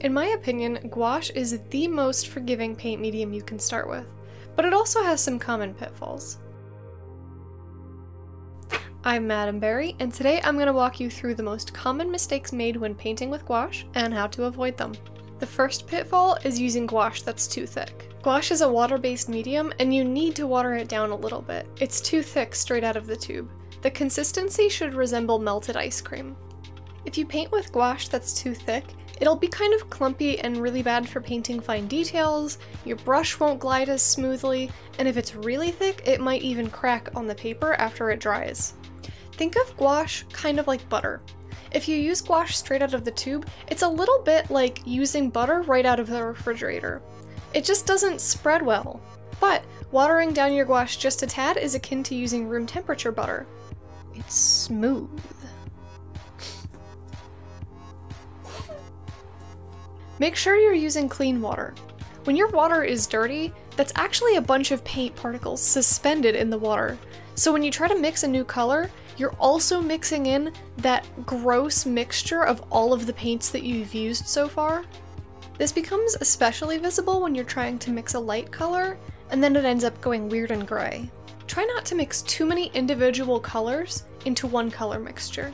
In my opinion, gouache is the most forgiving paint medium you can start with, but it also has some common pitfalls. I'm Madame Berry, and today I'm going to walk you through the most common mistakes made when painting with gouache and how to avoid them. The first pitfall is using gouache that's too thick. Gouache is a water-based medium, and you need to water it down a little bit. It's too thick straight out of the tube. The consistency should resemble melted ice cream. If you paint with gouache that's too thick, it'll be kind of clumpy and really bad for painting fine details, your brush won't glide as smoothly, and if it's really thick, it might even crack on the paper after it dries. Think of gouache kind of like butter. If you use gouache straight out of the tube, it's a little bit like using butter right out of the refrigerator. It just doesn't spread well. But watering down your gouache just a tad is akin to using room temperature butter. It's smooth. Make sure you're using clean water. When your water is dirty, that's actually a bunch of paint particles suspended in the water. So when you try to mix a new color, you're also mixing in that gross mixture of all of the paints that you've used so far. This becomes especially visible when you're trying to mix a light color, and then it ends up going weird and gray. Try not to mix too many individual colors into one color mixture.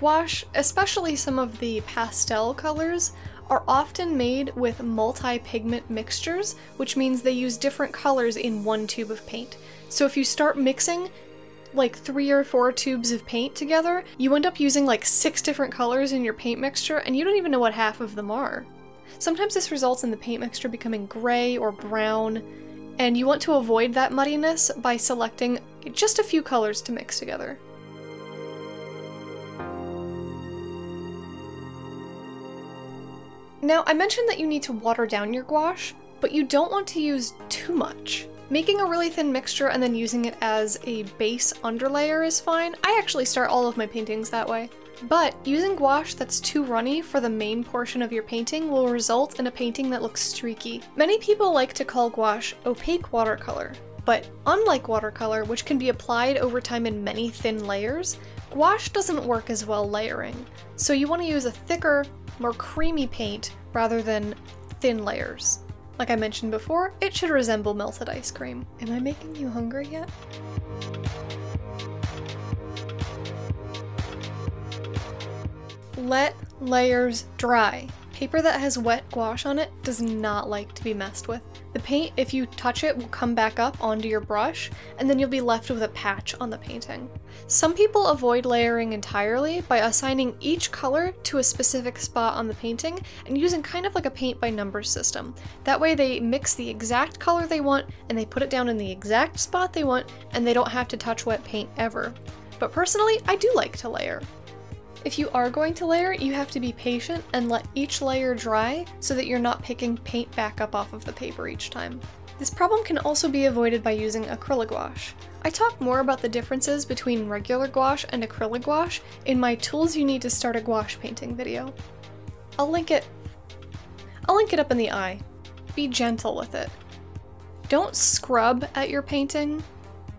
Gouache, especially some of the pastel colors, are often made with multi-pigment mixtures, which means they use different colors in one tube of paint. So if you start mixing like 3 or 4 tubes of paint together, you end up using like 6 different colors in your paint mixture, and you don't even know what half of them are. Sometimes this results in the paint mixture becoming gray or brown, and you want to avoid that muddiness by selecting just a few colors to mix together. Now, I mentioned that you need to water down your gouache, but you don't want to use too much. Making a really thin mixture and then using it as a base underlayer is fine. I actually start all of my paintings that way. But using gouache that's too runny for the main portion of your painting will result in a painting that looks streaky. Many people like to call gouache opaque watercolor, but unlike watercolor, which can be applied over time in many thin layers, gouache doesn't work as well layering. So you want to use a thicker, more creamy paint rather than thin layers. Like I mentioned before, it should resemble melted ice cream. Am I making you hungry yet? Let layers dry. Paper that has wet gouache on it does not like to be messed with. The paint, if you touch it, will come back up onto your brush, and then you'll be left with a patch on the painting. Some people avoid layering entirely by assigning each color to a specific spot on the painting and using kind of like a paint by numbers system. That way they mix the exact color they want, and they put it down in the exact spot they want, and they don't have to touch wet paint ever. But personally, I do like to layer. If you are going to layer, you have to be patient and let each layer dry so that you're not picking paint back up off of the paper each time. This problem can also be avoided by using acrylic gouache. I talk more about the differences between regular gouache and acrylic gouache in my Tools You Need to Start a Gouache Painting video. I'll link it up in the eye. Be gentle with it. Don't scrub at your painting,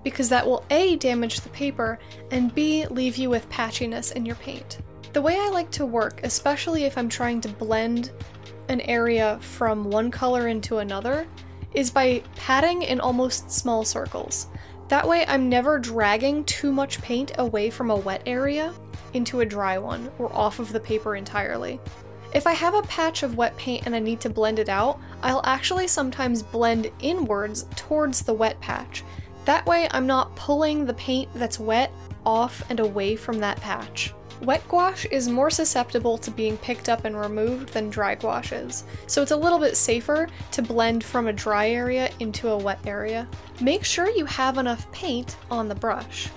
because that will A, damage the paper, and B, leave you with patchiness in your paint. The way I like to work, especially if I'm trying to blend an area from one color into another, is by patting in almost small circles. That way I'm never dragging too much paint away from a wet area into a dry one, or off of the paper entirely. If I have a patch of wet paint and I need to blend it out, I'll actually sometimes blend inwards towards the wet patch. That way I'm not pulling the paint that's wet off and away from that patch. Wet gouache is more susceptible to being picked up and removed than dry gouache is, so it's a little bit safer to blend from a dry area into a wet area. Make sure you have enough paint on the brush.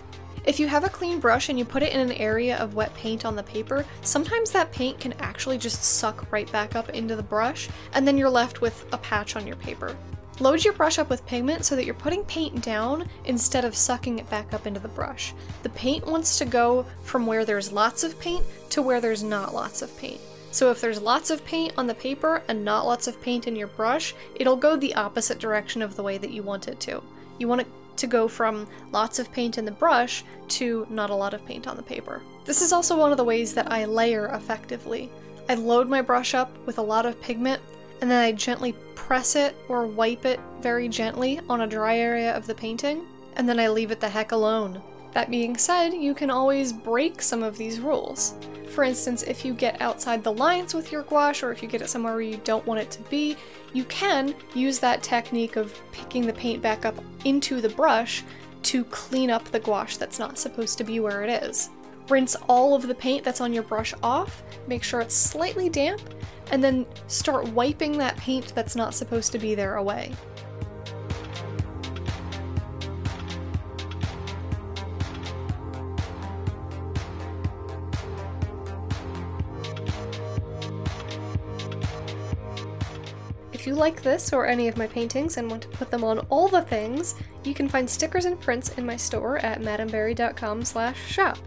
If you have a clean brush and you put it in an area of wet paint on the paper, sometimes that paint can actually just suck right back up into the brush, and then you're left with a patch on your paper. Load your brush up with pigment so that you're putting paint down instead of sucking it back up into the brush. The paint wants to go from where there's lots of paint to where there's not lots of paint. So if there's lots of paint on the paper and not lots of paint in your brush, it'll go the opposite direction of the way that you want it to. You want it to go from lots of paint in the brush to not a lot of paint on the paper. This is also one of the ways that I layer effectively. I load my brush up with a lot of pigment, and then I gently press it or wipe it very gently on a dry area of the painting, and then I leave it the heck alone. That being said, you can always break some of these rules. For instance, if you get outside the lines with your gouache, or if you get it somewhere where you don't want it to be, you can use that technique of picking the paint back up into the brush to clean up the gouache that's not supposed to be where it is. Rinse all of the paint that's on your brush off, make sure it's slightly damp, and then start wiping that paint that's not supposed to be there away. If you like this or any of my paintings and want to put them on all the things, you can find stickers and prints in my store at madameberry.com/shop.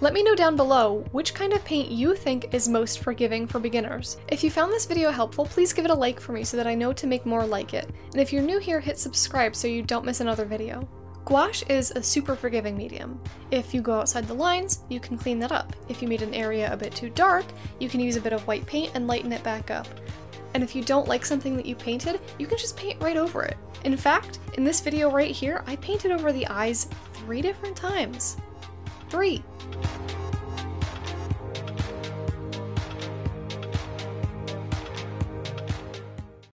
Let me know down below which kind of paint you think is most forgiving for beginners. If you found this video helpful, please give it a like for me so that I know to make more like it. And if you're new here, hit subscribe so you don't miss another video. Gouache is a super forgiving medium. If you go outside the lines, you can clean that up. If you made an area a bit too dark, you can use a bit of white paint and lighten it back up. And if you don't like something that you painted, you can just paint right over it. In fact, in this video right here, I painted over the eyes 3 different times. 3!